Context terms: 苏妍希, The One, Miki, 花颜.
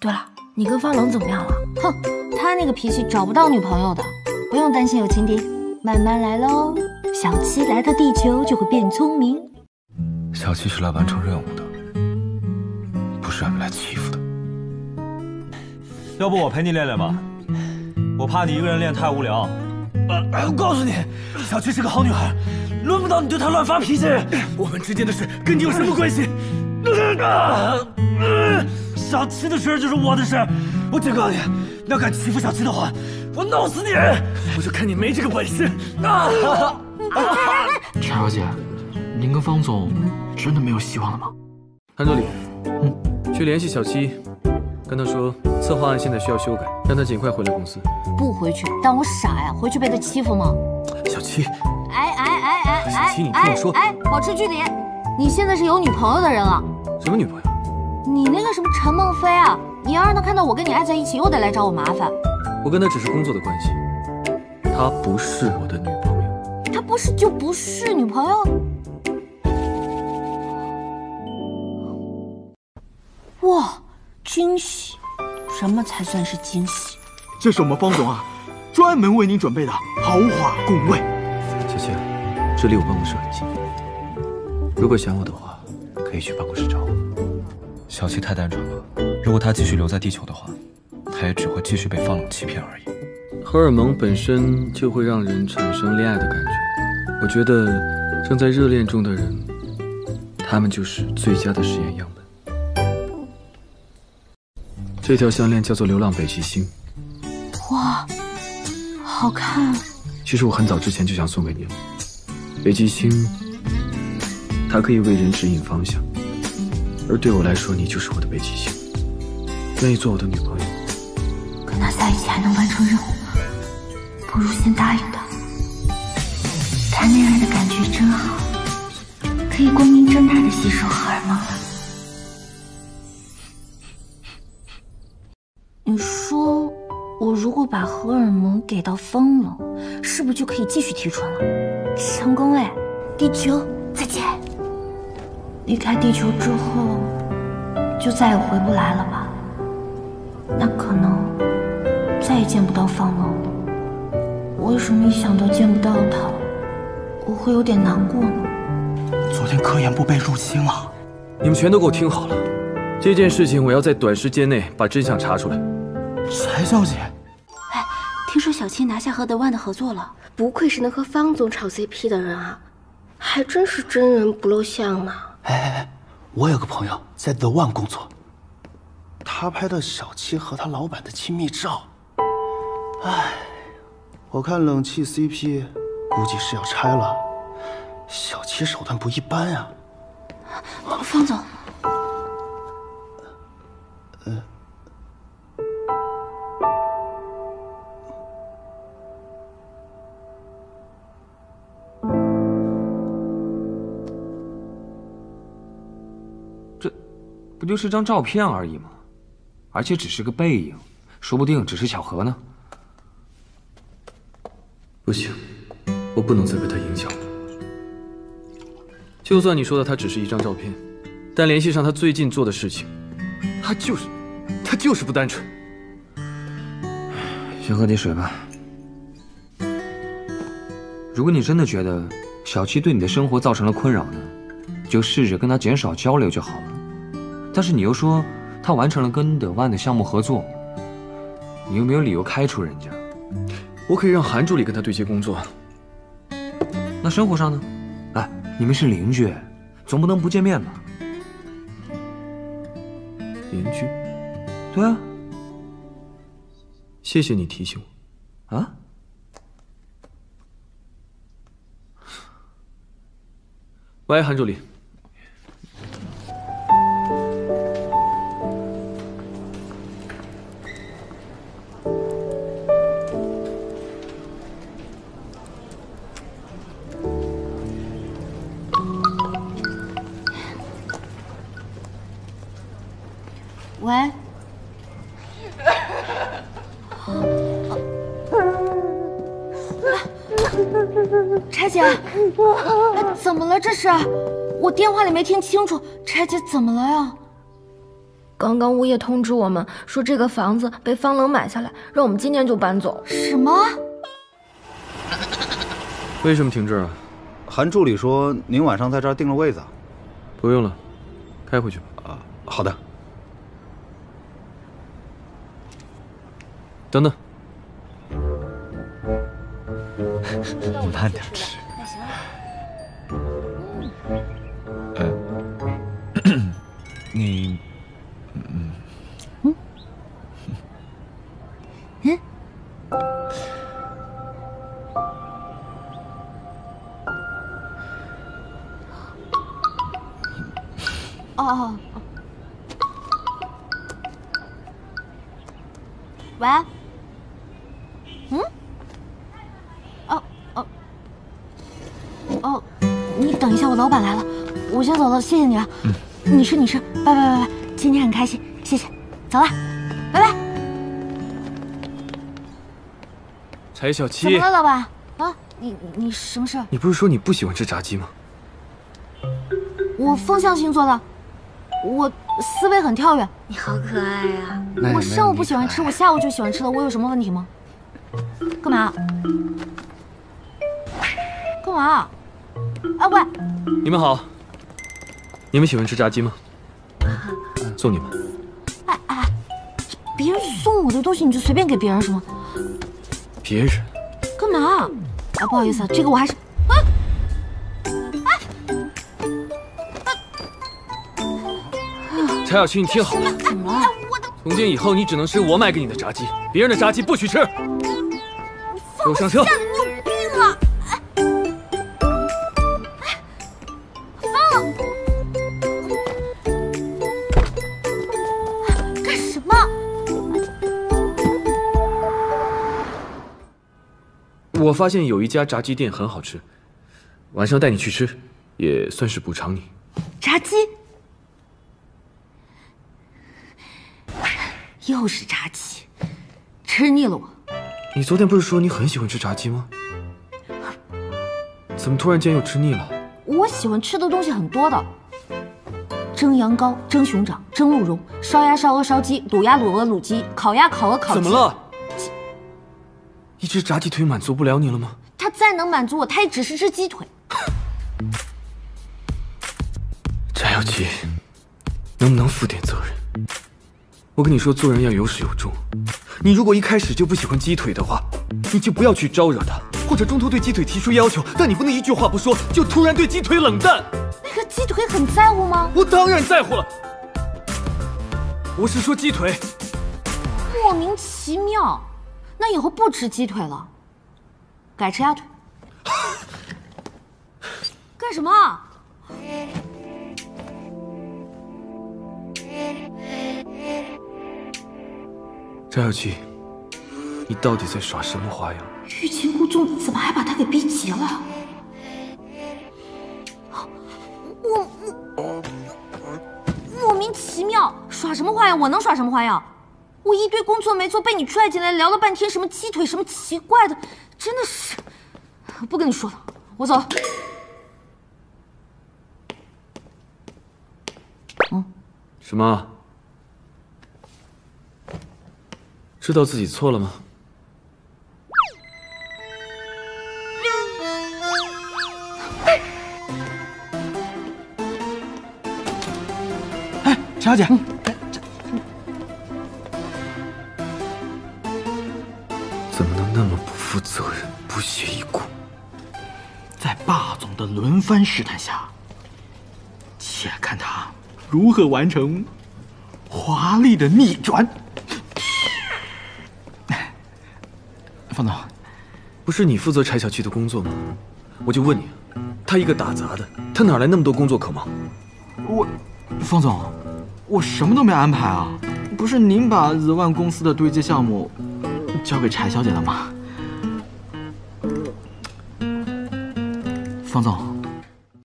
对了，你跟方冷怎么样了？哼，他那个脾气找不到女朋友的，不用担心有情敌，慢慢来喽。小七来到地球就会变聪明。小七是来完成任务的，不是让你来欺负的。要不我陪你练练吧，我怕你一个人练太无聊。我告诉你，小七是个好女孩，轮不到你对她乱发脾气。我们之间的事跟你有什么关系？小七的事就是我的事，我警告你，你要敢欺负小七的话，我弄死你！我就看你没这个本事！陈小姐，您跟方总真的没有希望了吗？安助理，去联系小七，跟他说策划案现在需要修改，让他尽快回来公司。不回去，当我傻呀？回去被他欺负吗？小七，小七，你听我说，保持距离！你现在是有女朋友的人了？什么女朋友？ 你那个什么陈梦飞啊！你要让他看到我跟你爱在一起，又得来找我麻烦。我跟他只是工作的关系，她不是我的女朋友。她不是就不是女朋友？哇，惊喜！什么才算是惊喜？这是我们方总啊，专门为您准备的豪华供位。小七，这离我办公室很近，如果想我的话，可以去办公室找我。 小七太单纯了，如果她继续留在地球的话，她也只会继续被方冷欺骗而已。荷尔蒙本身就会让人产生恋爱的感觉，我觉得正在热恋中的人，他们就是最佳的实验样本。这条项链叫做“流浪北极星”，哇，好看！其实我很早之前就想送给你了。北极星，它可以为人指引方向。 而对我来说，你就是我的北极星，愿意做我的女朋友。跟他在一起还能完成任务吗？不如先答应他。谈恋爱的感觉真好，可以光明正大的吸收荷尔蒙了。你说，我如果把荷尔蒙给到方冷，是不是就可以继续提纯了？成功哎！地球再见。 离开地球之后，就再也回不来了吧？那可能再也见不到方冷了。为什么一想到见不到他，我会有点难过呢？昨天科研部被入侵了，你们全都给我听好了！这件事情我要在短时间内把真相查出来。柴小姐，哎，听说小七拿下和The One的合作了，不愧是能和方总炒 CP 的人啊，还真是真人不露相呢。 哎，我有个朋友在 The One 工作，他拍的小七和他老板的亲密照，哎，我看冷气 CP 估计是要拆了。小七手段不一般呀。方总，不就是张照片而已吗？而且只是个背影，说不定只是巧合呢。不行，我不能再被他影响了。就算你说的他只是一张照片，但联系上他最近做的事情，他就是不单纯。先喝点水吧。如果你真的觉得小七对你的生活造成了困扰呢，就试着跟他减少交流就好了。 但是你又说他完成了跟The One的项目合作，你又没有理由开除人家。我可以让韩助理跟他对接工作。那生活上呢？哎，你们是邻居，总不能不见面吧？邻居？对啊。谢谢你提醒我。啊？喂，韩助理。 喂，柴姐，怎么了？这是我电话里没听清楚，柴姐怎么了呀？刚刚物业通知我们说这个房子被方冷买下来，让我们今天就搬走。什么？为什么停滞啊？韩助理说您晚上在这儿定了位子。不用了，开回去吧。啊，好的。等等，你慢点吃。 喂，嗯，哦，你等一下，我老板来了，我先走了，谢谢你啊。嗯，你吃你吃，拜拜，今天很开心，谢谢，走了，拜拜。柴小七，怎么了，老板？啊，你什么事？你不是说你不喜欢吃炸鸡吗？我风象星座的，我思维很跳跃。 你好可爱呀！我上午不喜欢吃，我下午就喜欢吃了，我有什么问题吗？干嘛？干嘛？哎喂！你们好，你们喜欢吃炸鸡吗？送你们。哎，别人送我的东西你就随便给别人是吗？别人？干嘛？哎，不好意思，这个我还是…… 柴小七，你听好了，怎么了？从今以后，你只能吃我买给你的炸鸡，别人的炸鸡不许吃。给我上车！你有病啊！放了！干什么？我发现有一家炸鸡店很好吃，晚上带你去吃，也算是补偿你。炸鸡。 又是炸鸡，吃腻了我。你昨天不是说你很喜欢吃炸鸡吗？怎么突然间又吃腻了？我喜欢吃的东西很多的，蒸羊羔、蒸熊掌、蒸鹿茸、烧鸭、烧鹅、烧鸡、卤鸭、卤鹅、卤鸡、烤鸭、烤鹅、烤鸡。怎么了？一只炸鸡腿满足不了你了吗？它再能满足我，它也只是只鸡腿。柴小七，能不能负点责任？ 我跟你说，做人要有始有终。你如果一开始就不喜欢鸡腿的话，你就不要去招惹他，或者中途对鸡腿提出要求。但你不能一句话不说就突然对鸡腿冷淡。那个鸡腿很在乎吗？我当然在乎了。我是说鸡腿。莫名其妙，那以后不吃鸡腿了，改吃鸭腿。干什么？ 柴小七，你到底在耍什么花样？欲擒故纵，怎么还把他给逼急了？莫名其妙，耍什么花样？我能耍什么花样？我一堆工作没做，被你拽进来聊了半天，什么鸡腿，什么奇怪的，真的是……不跟你说了，我走了。嗯，什么？ 知道自己错了吗？哎，柴小姐，怎么能那么不负责任、不屑一顾？在霸总的轮番试探下，且看他如何完成华丽的逆转。 方总，不是你负责柴小七的工作吗？我就问你，他一个打杂的，他哪来那么多工作可忙？我，方总，我什么都没安排啊！不是您把The One公司的对接项目交给柴小姐了吗？方总，